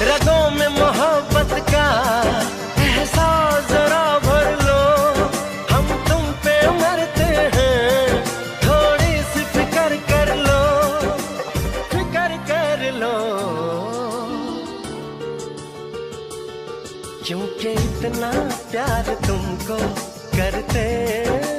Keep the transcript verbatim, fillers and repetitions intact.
रगों में मोहब्बत का एहसास जरा भर लो, हम तुम पे मरते हैं, थोड़ी सी फिक्र कर लो, फिक्र कर लो, क्योंकि इतना प्यार तुमको करते।